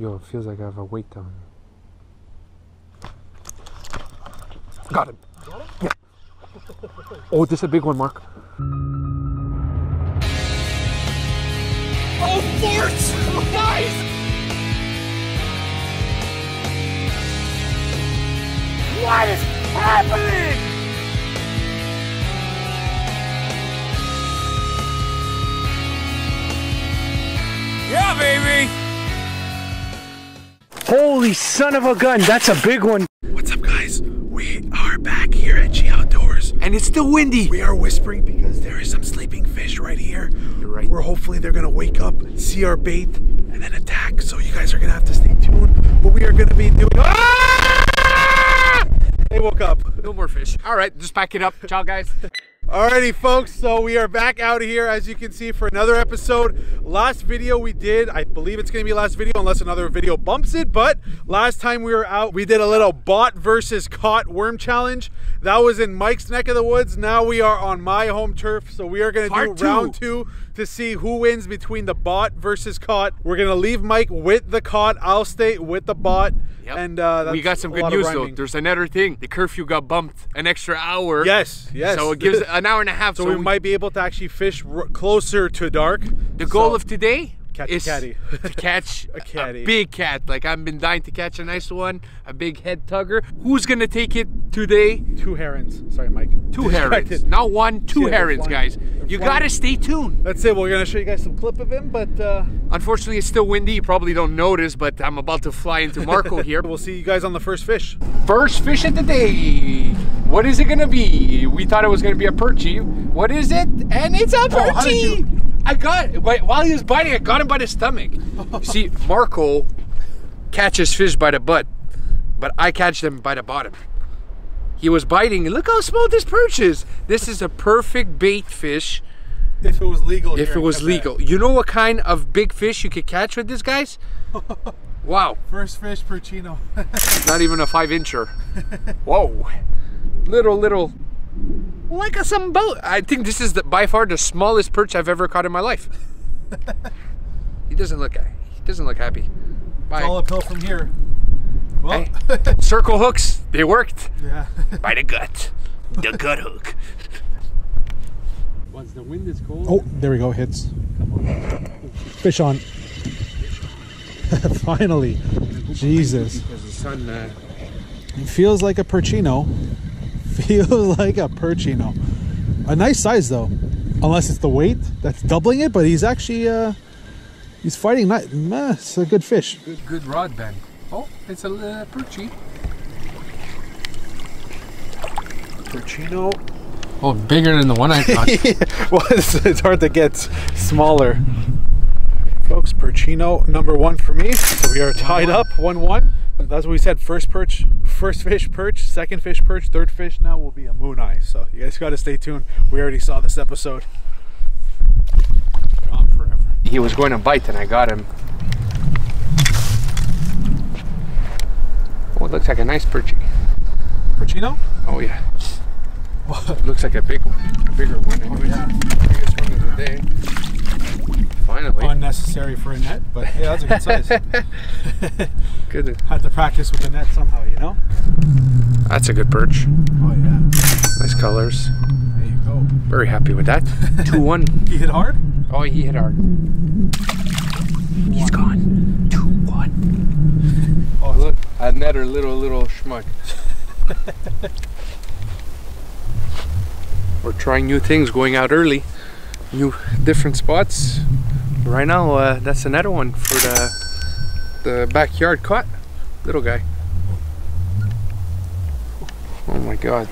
Yo, it feels like I have a weight on me. Got him. Got him? Yeah. Oh, this is a big one, Mark. Oh, force! Nice! What is happening? Yeah, baby! Holy son of a gun, that's a big one. What's up, guys? We are back here at G Outdoors. And it's still windy. We are whispering because there is some sleeping fish right here. You're right. We're hopefully they're gonna wake up, see our bait, and then attack. So you guys are gonna have to stay tuned. But we are gonna be doing... Ah! They woke up. No more fish. All right, just pack it up. Ciao, guys. Alrighty, folks, so we are back out here, as you can see, for another episode. Last video we did, I believe it's going to be last video, unless another video bumps it, but last time we were out, we did a little bought versus caught worm challenge. That was in Mike's neck of the woods. Now we are on my home turf, so we are going to do round two to see who wins between the bought versus caught. We're going to leave Mike with the caught. I'll stay with the bought. Yep. And that's we got some good news, though. There's another thing. The curfew got bumped an extra hour. Yes, yes. So it gives... an hour and a half, so we might be able to actually fish closer to dark. The goal of today is to catch a big cat. Like, I've been dying to catch a nice one, a big head tugger. Who's gonna take it today? Two herons. Sorry, Mike. Two herons, not one. Two herons, guys. You gotta stay tuned. That's it. Well, we're gonna show you guys some clip of him, but unfortunately, it's still windy. You probably don't notice, but I'm about to fly into Marco here. We'll see you guys on the first fish. First fish of the day. What is it gonna be? We thought it was gonna be a perchy. What is it? And it's a perchy! Oh, I got it. While he was biting, I got him by the stomach. See, Marco catches fish by the butt, but I catch them by the bottom. He was biting, and look how small this perch is. This is a perfect bait fish. If it was legal. If it was legal. You know what kind of big fish you could catch with this, guys? Wow. First fish, perchino. Not even a 5-incher. Whoa. Little like a some boat. I think this is by far the smallest perch I've ever caught in my life. he doesn't look happy. Bye. It's all uphill from here. Well, hey, circle hooks, they worked. Yeah. By the gut. The gut hook. Once the wind is cold. Oh, there we go, hits. Come on. Fish on. Finally. Jesus. Because the sun, it feels like a perchino. Feels like a perchino. A nice size, though, unless it's the weight that's doubling it. But he's actually he's fighting. It's a good fish. Good rod, Ben. Oh, it's a perchy. Perchino. Oh, bigger than the one I caught. Yeah. Well, it's hard to get smaller. Folks, perchino number one for me. So we are tied up 1-1. That's what we said. First perch, first fish perch, second fish perch, third fish now will be a moon eye. So you guys got to stay tuned. We already saw this episode. Gone forever. He was going to bite and I got him. Oh, it looks like a nice perchy. Perchino? Oh yeah. It looks like a big one, a bigger one. Oh, yeah. Biggest one of the day. Finally. Unnecessary for a net, but yeah, that's a good size. Good. Had to practice with the net somehow, you know? That's a good perch. Oh, yeah. Nice colors. There you go. Very happy with that. 2-1. He hit hard? Oh, he hit hard. He's gone. 2-1. Oh, look. Another little schmuck. We're trying new things, going out early, new different spots. Right now, that's another one for the backyard caught. Little guy. Oh my God.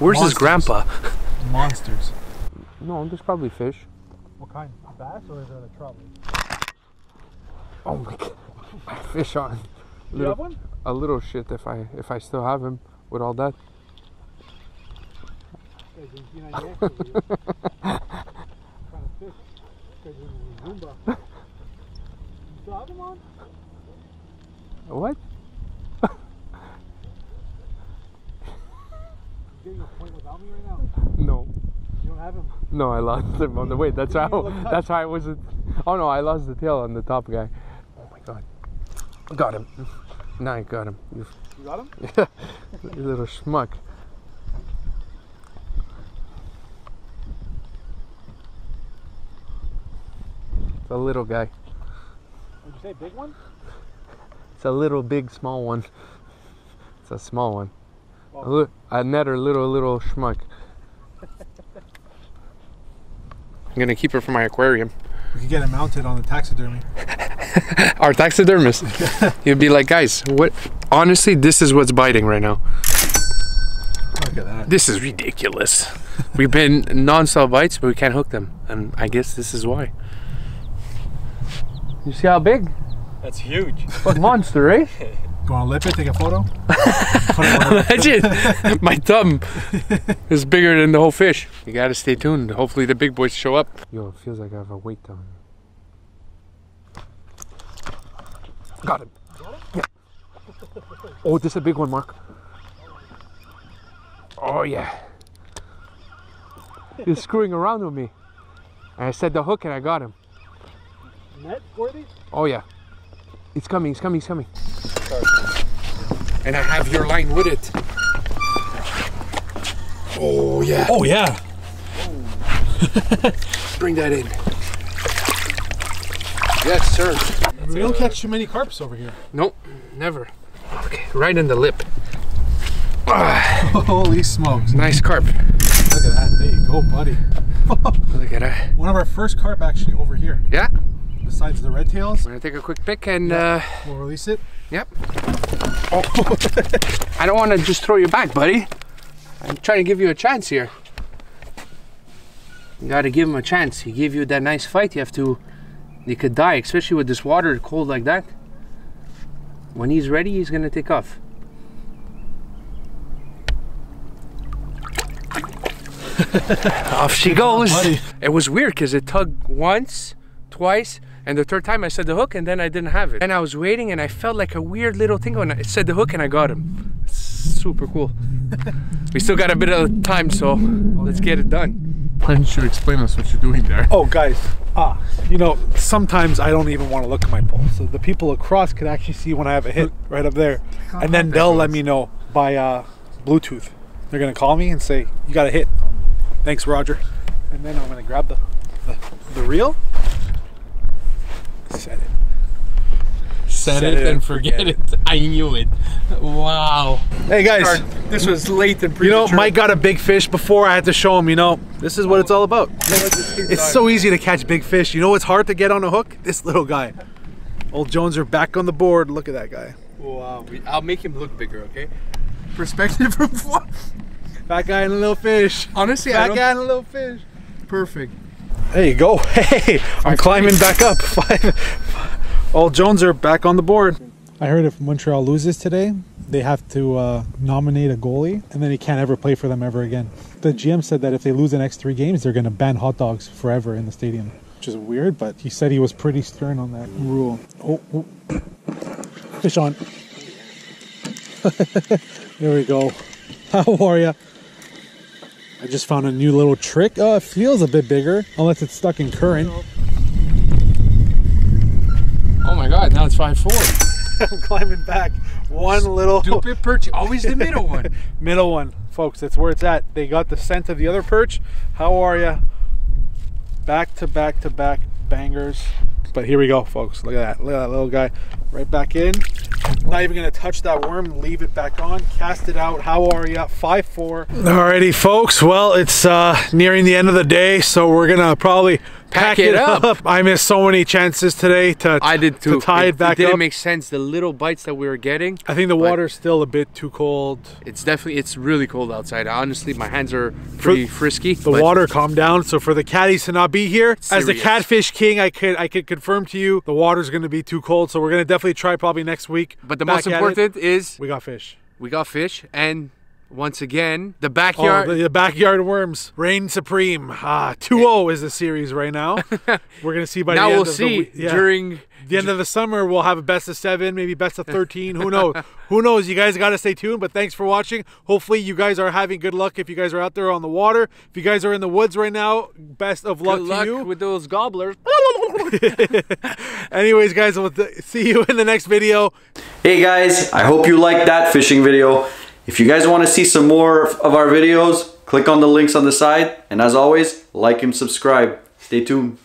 Where's his grandpa? Monsters. No, there's probably fish. What kind? Bass or is it a trout? Oh my God. Fish on. Do you have one? A little shit if I still have him with all that. What? You're getting a point without me right now? No. You don't have him? No, I lost him on the way. That's how I wasn't. Oh no, I lost the tail on the top guy. God. Got him. Now you got him. You got him? Yeah. You little schmuck. It's a little guy. Did you say big one? It's a little big small one. It's a small one. Look, another little schmuck. I'm gonna keep her for my aquarium. We could get it mounted on the taxidermy. Our taxidermist. You'd be like, guys, what? Honestly, this is what's biting right now. Look at that. This is ridiculous. We've been non-stop bites, but we can't hook them, and I guess this is why. You see how big? That's huge. What monster, eh? You want to lip it? Take a photo? Imagine! My thumb is bigger than the whole fish. You gotta stay tuned. Hopefully the big boys show up. Yo, it feels like I have a weight down here. Got him. Yeah. Oh, this is a big one, Mark. Oh, yeah. He's screwing around with me. And I said the hook and I got him. Net worthy? Oh, yeah. It's coming, it's coming, it's coming. And I have your line with it. Oh yeah. Oh yeah. Bring that in. Yes, sir. That's we don't catch too many carps over here. Nope, never. Okay, right in the lip. Holy smokes. Nice carp. Look at that. There you go, buddy. Look at that. One of our first carp actually over here. Yeah? Besides the red tails. We're gonna take a quick pick and we'll release it. Yep. Oh. I don't want to just throw you back, buddy. I'm trying to give you a chance here. You gotta give him a chance. He gave you that nice fight. You have to. He could die, especially with this water cold like that. When he's ready, he's gonna take off. Off she goes. Oh, it was weird because it tugged once, twice. And the third time I said the hook and then I didn't have it. And I was waiting and I felt like a weird little thing when I said the hook and I got him. It's super cool. We still got a bit of time, so let's get it done. Why don't you explain us what you're doing there? Oh guys, you know, sometimes I don't even want to look at my pole. So the people across could actually see when I have a hit right up there. And then they'll let me know by Bluetooth. They're gonna call me and say, you got a hit. Thanks, Roger. And then I'm gonna grab the reel. Set it. Set it and forget it. I knew it. Wow. Hey guys. This was late and premature. You know, Mike got a big fish before I had to show him, you know. This is what it's all about. It's so easy to catch big fish. You know what's hard to get on a hook? This little guy. Old Jones are back on the board. Look at that guy. Wow. I'll make him look bigger, okay? Perspective from what? Fat guy and a little fish. Honestly, fat guy and a little fish. Perfect. There you go. Hey, I'm climbing back up. All Jones are back on the board. I heard if Montreal loses today, they have to nominate a goalie, and then he can't ever play for them ever again. The GM said that if they lose the next 3 games, they're going to ban hot dogs forever in the stadium, which is weird, but he said he was pretty stern on that rule. Oh. Fish on. There we go. How are ya? I just found a new little trick. Oh, it feels a bit bigger, unless it's stuck in current. Oh my God, now it's 5'4". I'm climbing back. One little... Stupid perch, always the middle one. Middle one, folks, that's where it's at. They got the scent of the other perch. How are ya? Back to back to back bangers. But here we go, folks. Look at that little guy. Right back in. Not even gonna touch that worm, leave it back on, cast it out. How are you? 5-4. Alrighty folks, well it's nearing the end of the day, so we're gonna probably pack it up. I missed so many chances today to tie it back up. It didn't make sense, the little bites that we were getting. I think the water's still a bit too cold. It's definitely, it's really cold outside. Honestly, my hands are pretty frisky. The water calmed down, so for the caddies to not be here, as the catfish king, I could confirm to you, the water's gonna be too cold, so we're gonna definitely try probably next week. But the most important is we got fish. We got fish and once again. The backyard. Oh, the backyard worms reign supreme. 2-0 is the series right now. We're gonna see by now. The end we'll of see the, yeah. during the end of the summer. We'll have a best of 7, maybe best of 13. Who knows? Who knows? You guys gotta stay tuned. But thanks for watching. Hopefully, you guys are having good luck. If you guys are out there on the water, if you guys are in the woods right now, best of luck, good luck to you with those gobblers. Anyways, guys, we'll see you in the next video. Hey guys, I hope you liked that fishing video. If you guys want to see some more of our videos, click on the links on the side. And as always, like and subscribe. Stay tuned.